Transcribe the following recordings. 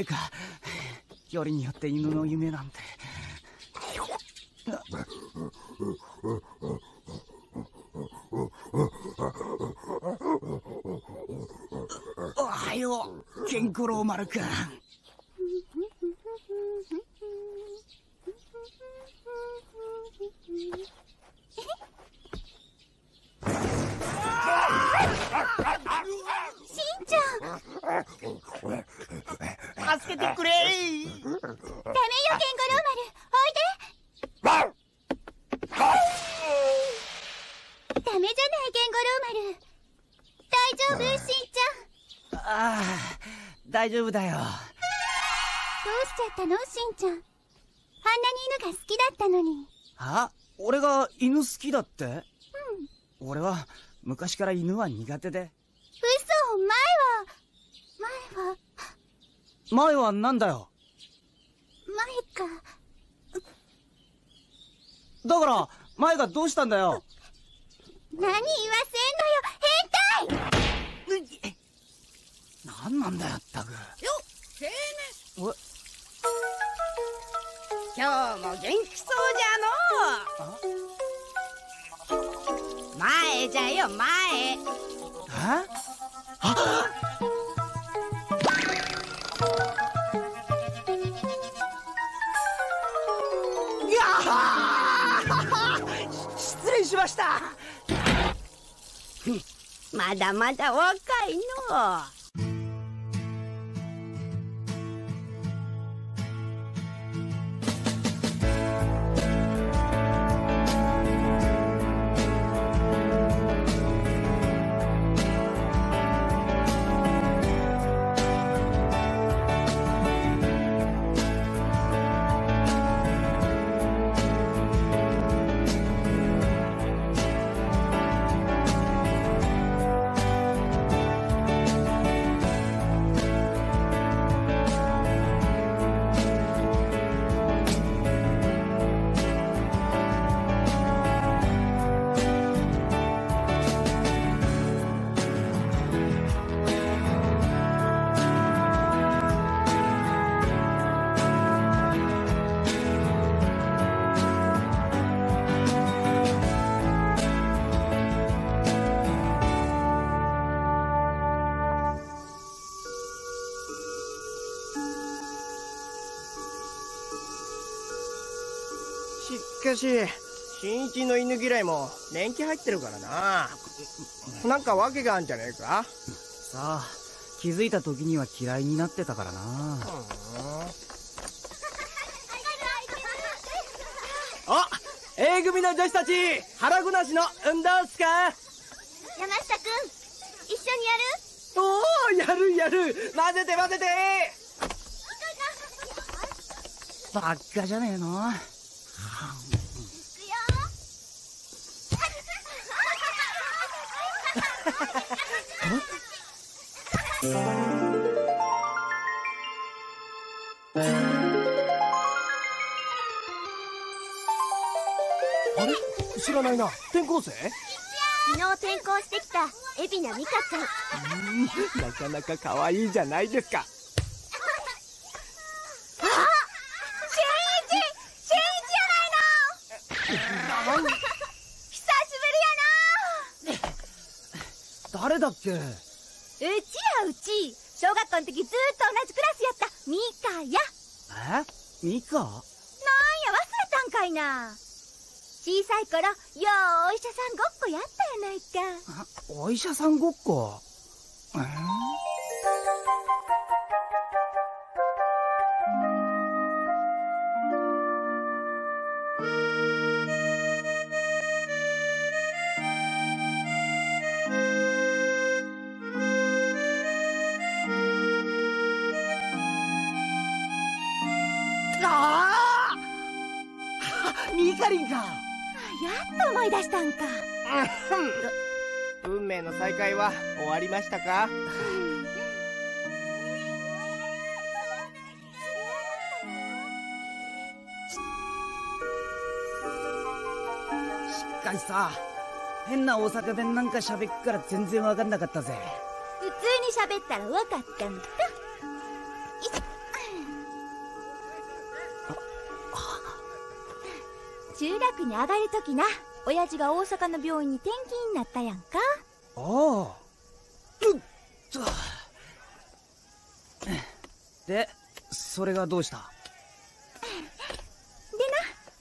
ねえか。よりによって犬の夢なんて。おはよう、ケンコロ丸くん。助けてくれ。ダメよ、ケンゴロウ丸、おいで。ダメじゃない、ケンゴロウ丸。大丈夫、しんちゃん。ああ、大丈夫だよ。どうしちゃったの、しんちゃん。あんなに犬が好きだったのに。あ、俺が犬好きだって？うん。俺は昔から犬は苦手で。嘘、前はなんだよ。前か。だから前がどうしたんだよ。何言わせんのよ、変態。何なんだよ、ったく。よっ、セーヌ。今日も元気そうじゃのう。前じゃよ、前。え？あっ。失礼しました。まだまだ若いのう。しかし、新一の犬嫌いも年季入ってるからな。なんか訳があんじゃねえか。さあ、気づいた時には嫌いになってたからな。あ、A 組の女子たち、腹ごなしの運動っすか。山下くん、一緒にやる？おお、やるやる。混ぜて混ぜて。バッカじゃねえの。あれ、知らないな。転校生？昨日転校してきた海老名美香ちゃん。なかなか可愛いじゃないですか。誰だっけ？うちやうち、小学校の時ずーっと同じクラスやったミカや。え？ミカ？なんや忘れたんかいな。小さい頃ようお医者さんごっこやったやないか。お医者さんごっこ？思い出したんか。運命の再会は終わりましたか？しかしさ、変な大阪弁なんか喋っから全然分かんなかったぜ。普通に喋ったら分かったんか。中学に上がるときな、親父が大阪の病院に転勤になったやんか。ああ、うっと。で、それがどうした？で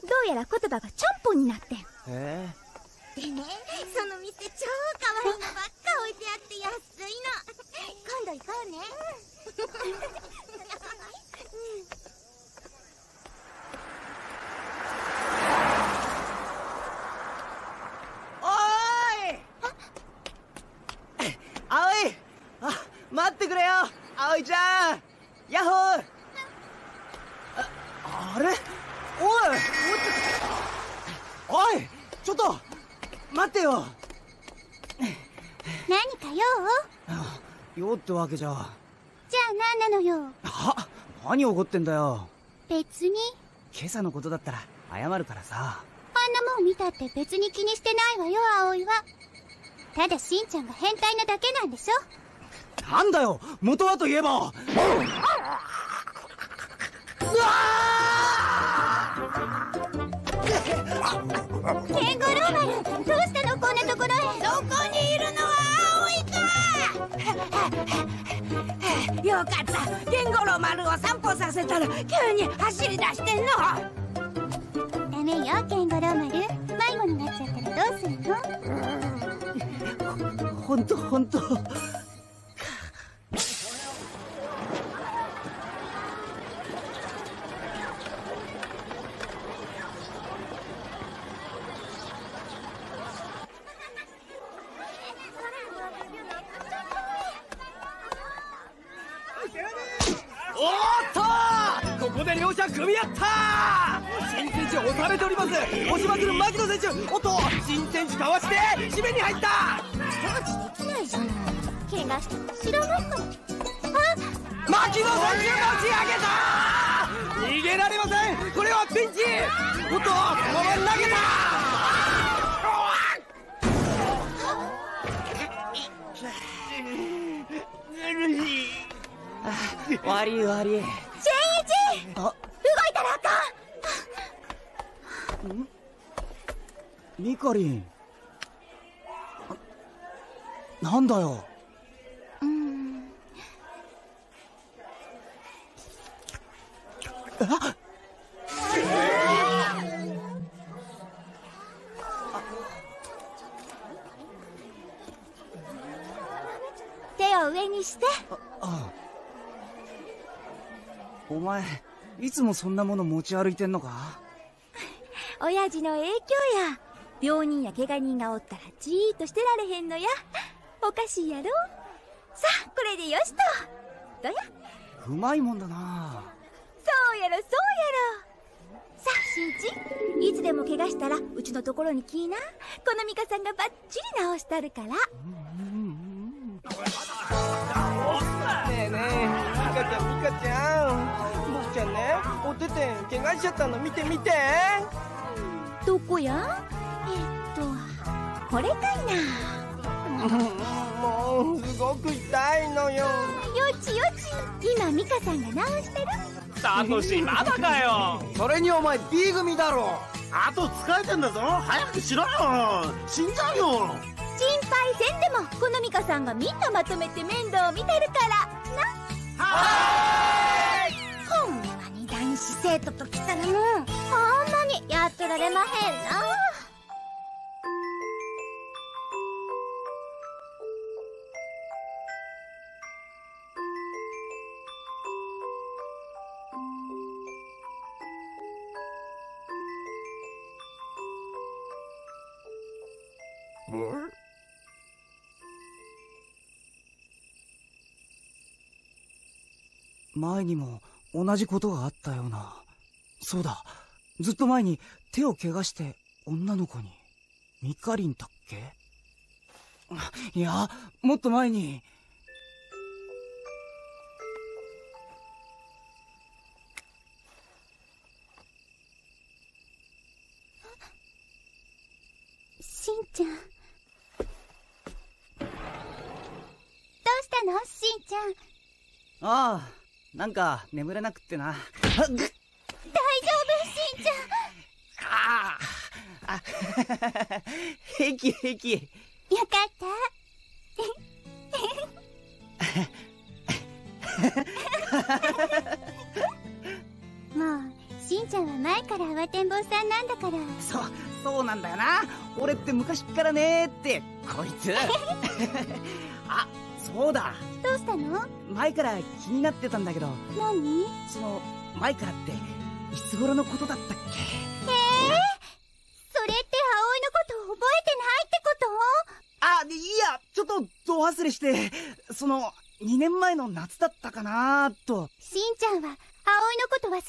な、どうやら言葉がちゃんぽんになってん。へえ。でね、その店超可愛いのばっか置いてあって安いの。今度行こうね。待ってくれよ、葵ちゃん。ヤッホー。あれ、おいちょっと待ってよ。何か用？用ってわけじゃ。じゃあ何なのよ。は、何怒ってんだよ。別に。今朝のことだったら謝るからさ。あんなもん見たって別に気にしてないわよ、葵は。ただしんちゃんが変態なだけなんでしょ。なんだよ、元はといえば。うわあ！ケンゴローマル、どうしたのこんなところへ。そこにいるのは葵か。よかった、ケンゴローマルを散歩させたら急に走り出してんの。ダメよケンゴローマル、迷子になっちゃったらどうするの。ほんと組み合った。新選手を収めております。押しまくる牧野選手。おっと、新選手かわして締めに入った。サーチできないじゃない。怪我して知らないかも。あ、牧野選手持ち上げた。逃げられません。これはピンチ。おっと、このまま投げた。悪い善一、あ、ミカリン、なんだよ。あっ、手を上にして。お前いつもそんなもの持ち歩いてんのか。親父の影響や。病人や怪我人がおったらじーっとしてられへんのや。おかしいやろ。さあこれでよしと。どや、うまいもんだな。そうやろそうやろ。さあしんち、いつでも怪我したらうちのところに来いな。このミカさんがバッチリ治したるから。ねえねえ、ミカちゃん、ミカちゃん、僕ちゃんね、おてて怪我しちゃったの見て見て。どこや？これかいな。もうすごく痛いのよ。よちよち、今ミカさんが治してる。サトシまだかよ。それにお前 B 組だろ。あと疲れてんだぞ、早くしろよ。死んじゃうよ。心配せんでも、このミカさんがみんなまとめて面倒を見てるからな。はーい。ほんまに男子生徒ときたらもうほんまにやってられまへんな。前にも同じことがあったような。そうだ、ずっと前に手を怪我して女の子に。ミカリンだっけ？いや、もっと前に。しんちゃん、どうしたのしんちゃん。ああ、なんか眠れなくってな。大丈夫しんちゃん。ああへきへき。よかったもうしんちゃんは前から慌てん坊さんなんだから。そうなんだよな。俺って昔っからねーってこいつあ、そうだ。どうしたの？前から気になってたんだけど。何？その前からっていつ頃のことだったっけ？それって葵のこと覚えてないってこと？あ、いやちょっとど忘れして、その2年前の夏だったかなと。しんちゃんは葵のこと忘れる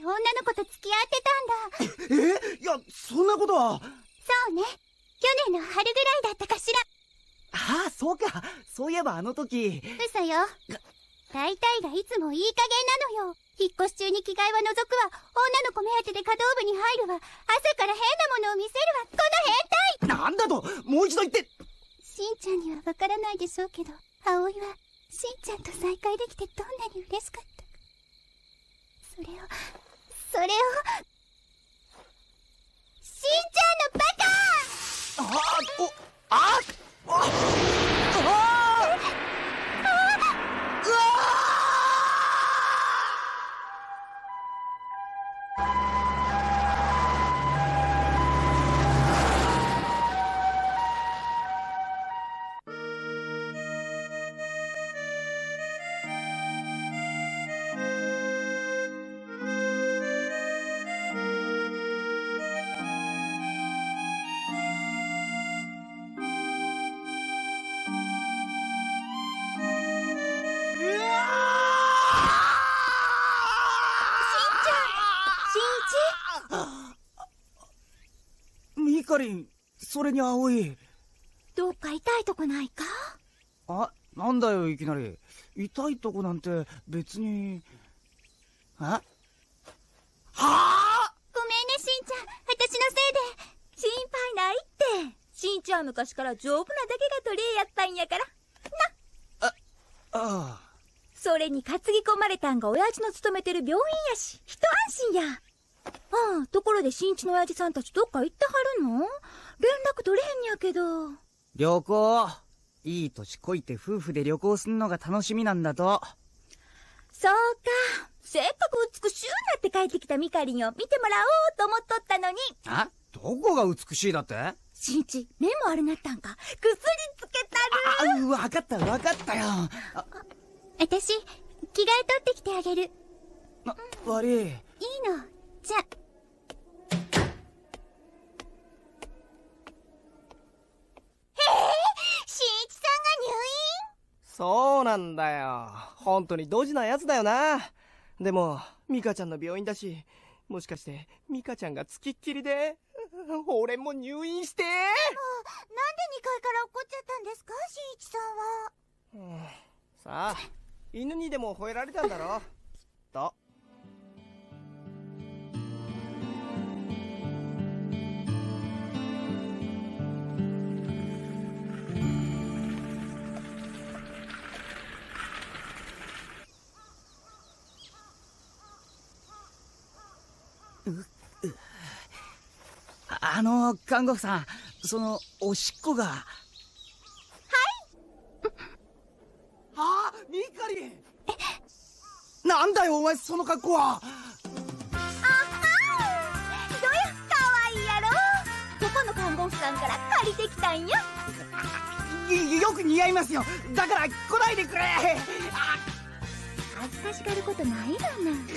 ぐらい女の子と付き合ってたんだ。いやそんなことは。そうね、去年の春ぐらいだったかしら。ああ、そうか、そういえばあの時。嘘よ、大体がいつもいい加減なのよ。引っ越し中に着替えは除くわ、女の子目当てで可動部に入るわ、朝から変なものを見せるわ、この変態。なんだと、もう一度言って。しんちゃんにはわからないでしょうけど、葵はしんちゃんと再会できてどんなに嬉しかったか。それをしんちゃんのバカ。あっああうわミカリン、それに葵、どっか痛いとこないか？あ、なんだよいきなり。痛いとこなんて別に。あはあ、ごめんねしんちゃん、私のせいで。心配ないって、しんちゃんは昔から丈夫なだけが取り柄やったんやからな。ああ、それに担ぎ込まれたんが親父の勤めてる病院やし、一安心や。ああ、ところでしんちの親父さんたちどっか行ってはるの？連絡取れへんやけど。旅行、いい年こいて夫婦で旅行すんのが楽しみなんだと。そうか、せっかく美しゅうなって帰ってきたミカリンを見てもらおうと思っとったのに。あ、どこが美しいだって？しんち、目も悪なったんか、薬つけたる。あ、分かったよ。私、着替え取ってきてあげる。悪い。いいの、じゃ。しんいちさんが入院？そうなんだよ。本当にドジなやつだよな。でもミカちゃんの病院だし、もしかしてミカちゃんが付きっきりで俺も入院して。なんで2階から怒っちゃったんですか、しんいちさんは。さあ、犬にでも吠えられたんだろきっと。看護婦さん、そのおしっこが。はい。ああ、ミカリン、なんだよお前その格好は。あはん、どやかわいいやろ。どこの看護婦さんから借りてきたんや。よく似合いますよ、だから来ないでくれ。恥ずかしがることないわな。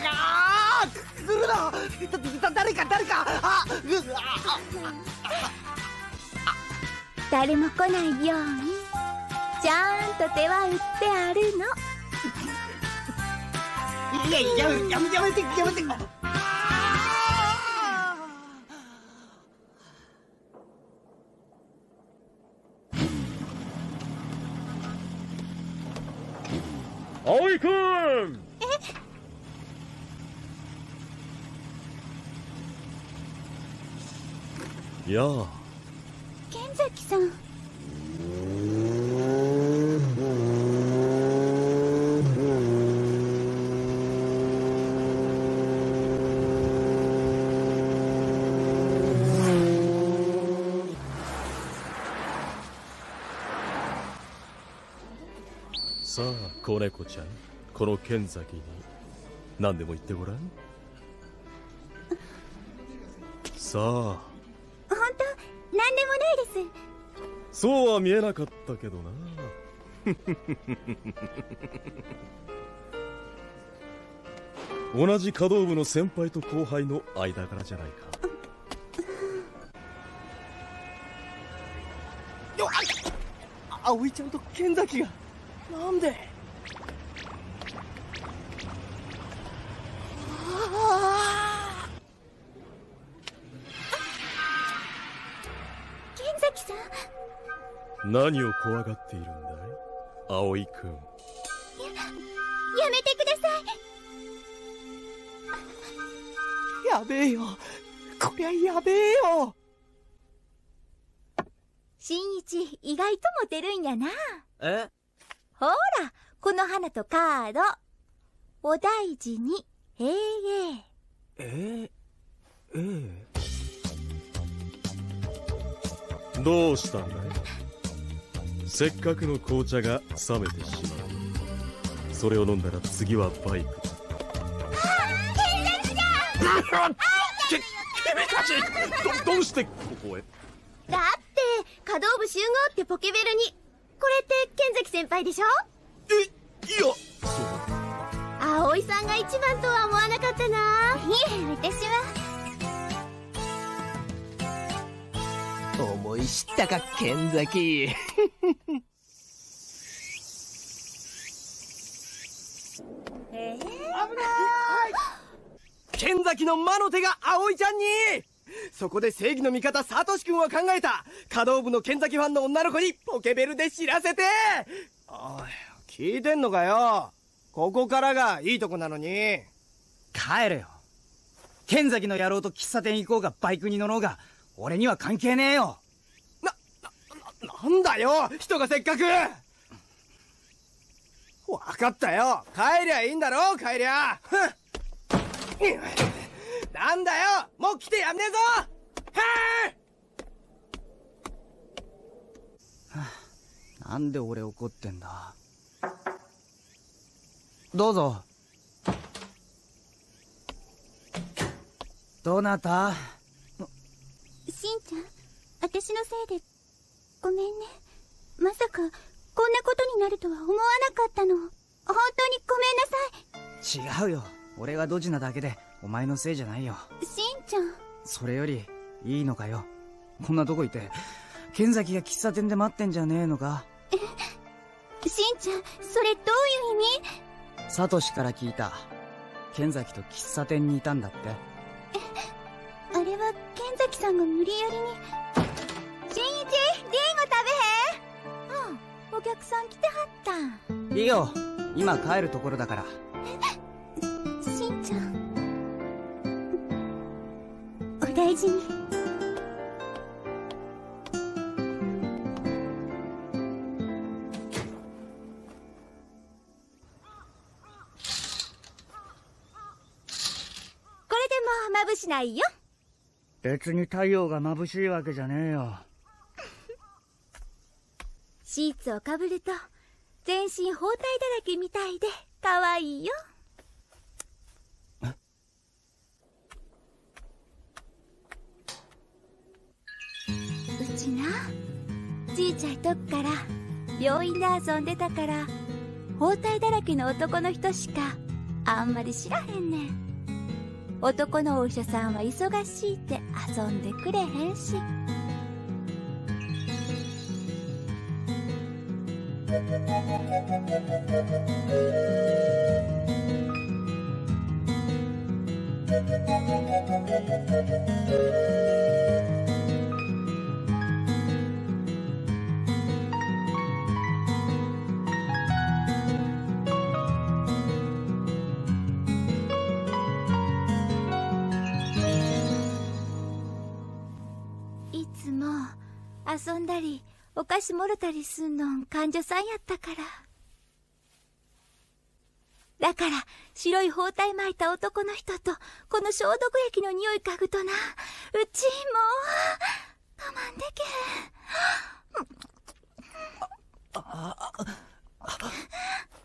ああ、来るな。誰か。あっ、誰も来ないようにちゃんと手は打ってあるの。いや、やめて。葵くん。やあ、剣崎さん。さあ子猫ちゃん、この剣先に何でも言ってごらん。さあ。本当何でもないです。そうは見えなかったけどな。同じ華道部の先輩と後輩の間柄じゃないか。葵ちゃんと剣崎がなんで。ああ剣崎さん、何を怖がっているんだい葵くん。やめてください。やべえよ、こりゃやべえよ。新一、意外とモテるんやな。え？ほら、この花とカード。お大事に、へええ。ええ。どうしたんだい？せっかくの紅茶が冷めてしまう。それを飲んだら次はバイク。ああ、君たち、どうしてここへ？だって華道部集合ってポケベルに。これって剣崎先輩でしょ。え、いや、そう葵さんが一番とは思わなかったな。いえ、私は思い知ったか剣崎。危ない剣崎の魔の手が葵ちゃんに。そこで正義の味方サトシ君は考えた。華道部の剣崎ファンの女の子にポケベルで知らせて。おい、聞いてんのかよ。ここからがいいとこなのに。帰れよ。剣崎の野郎と喫茶店行こうがバイクに乗ろうが俺には関係ねえよ。なんだよ、人がせっかく。わかったよ、帰りゃいいんだろ、帰りゃ。なんだよ、もう来てやんねえぞ。はあ、なんで俺怒ってんだ。どうぞ。どなた？しんちゃん、私のせいでごめんね。まさかこんなことになるとは思わなかったの。本当にごめんなさい。違うよ、俺がドジなだけでお前のせいじゃないよ。しんちゃん、それよりいいのかよ、こんなとこいて。剣崎が喫茶店で待ってんじゃねえのか。え、しんちゃん、それどういう意味？サトシから聞いた。剣崎と喫茶店にいたんだって。え、あれは剣崎さんが無理やりに。しんいち、リンゴ食べへん？うん、お客さん来てはった。いいよ、今帰るところだから。しんちゃん、大事に。これでもう眩しないよ。別に太陽が眩しいわけじゃねえよ。シーツをかぶると全身包帯だらけみたいでかわいいよ。うちな、ちいちゃいとっから病院で遊んでたから包帯だらけの男の人しかあんまり知らへんねん。男のお医者さんは忙しいって遊んでくれへんし。遊んだりお菓子もろたりすんのん患者さんやったから。だから白い包帯巻いた男の人とこの消毒液の匂い嗅ぐとな、うちもう我慢でけへん。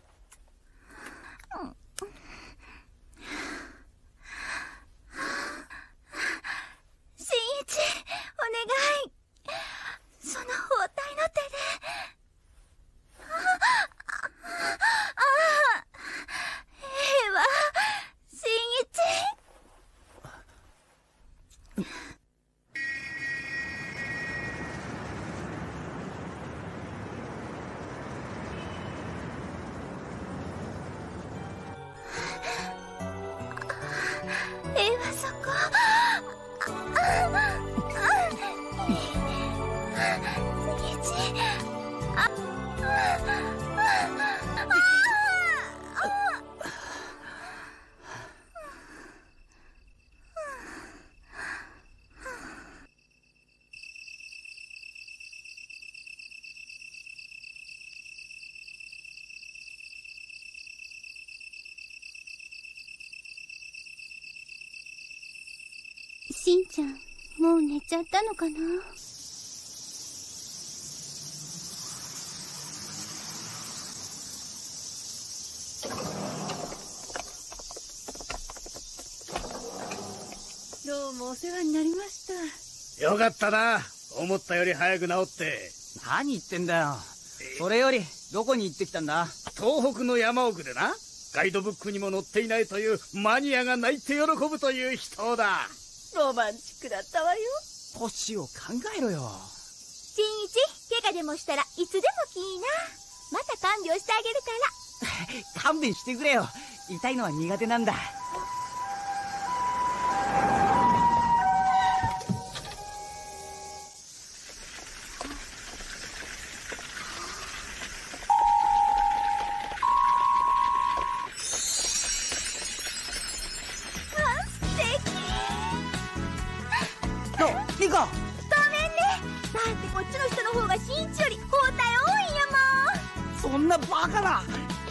しんちゃん、もう寝ちゃったのかな。どうもお世話になりました。よかったな、思ったより早く治って。何言ってんだよ。それよりどこに行ってきたんだ。東北の山奥でな、ガイドブックにも載っていないというマニアが泣いて喜ぶという秘湯だ。ロマンチックだったわよ。腰を考えろよ。新一、怪我でもしたらいつでもきいな。また看病してあげるから勘弁してくれよ。痛いのは苦手なんだ。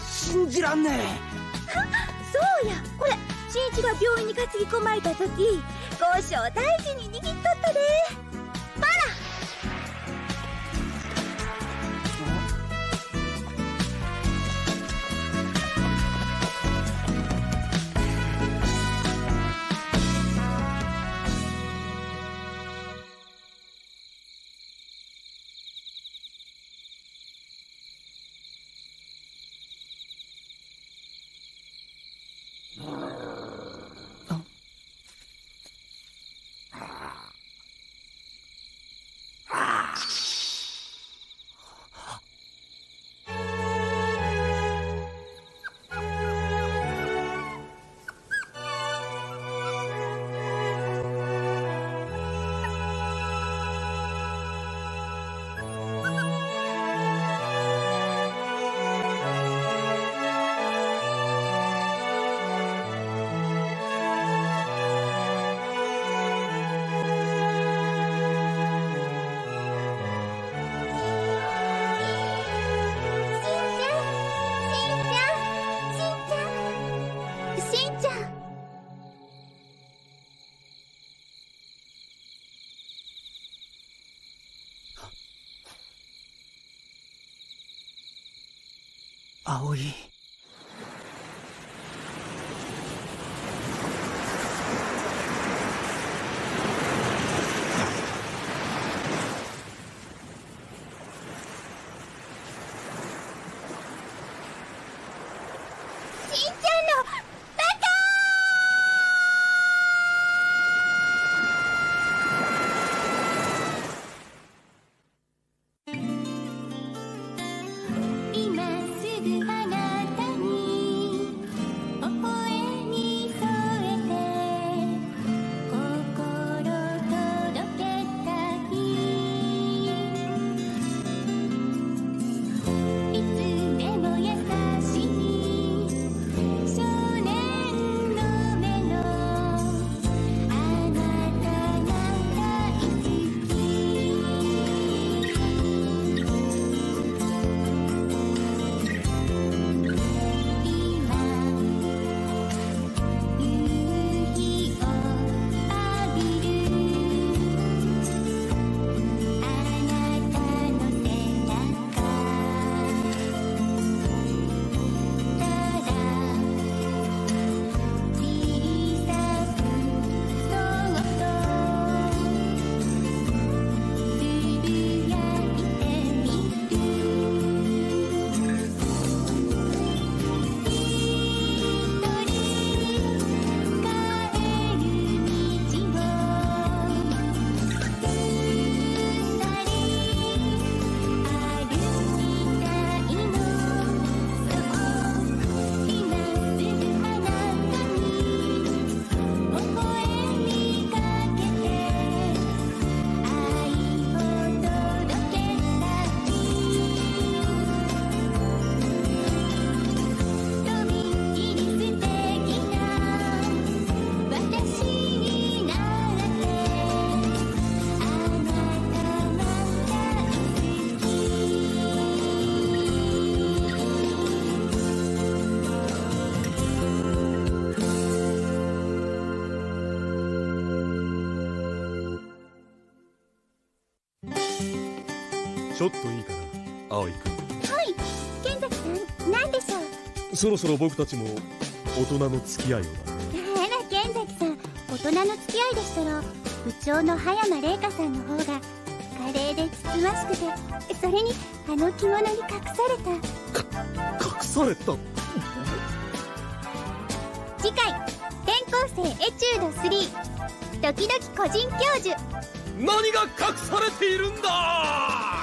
そうや、これ新一が病院に担ぎ込まれた時、交渉大事に握っとったで。バ葵。しんちゃんのバカー。今すぐ離れちょっといいかな、青井君。はい、剣崎さん、何でしょう。そろそろ僕たちも大人の付き合いをだ。あら剣崎さん、大人の付き合いでしたら部長の葉山玲香さんの方が華麗でつつましくて、それにあの着物に隠された。隠された。次回転校生エチュード3、ドキドキ個人教授。何が隠されているんだ。